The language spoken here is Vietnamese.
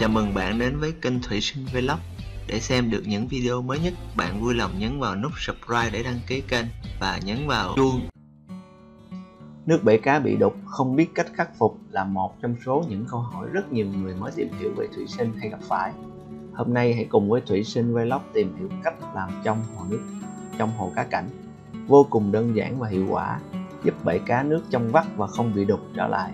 Chào mừng bạn đến với kênh Thủy Sinh Vlog. Để xem được những video mới nhất, bạn vui lòng nhấn vào nút subscribe để đăng ký kênh và nhấn vào chuông. Nước bể cá bị đục, không biết cách khắc phục là một trong số những câu hỏi rất nhiều người mới tìm hiểu về thủy sinh hay gặp phải. Hôm nay hãy cùng với Thủy Sinh Vlog tìm hiểu cách làm trong hồ cá cảnh vô cùng đơn giản và hiệu quả, giúp bể cá nước trong vắt và không bị đục trở lại.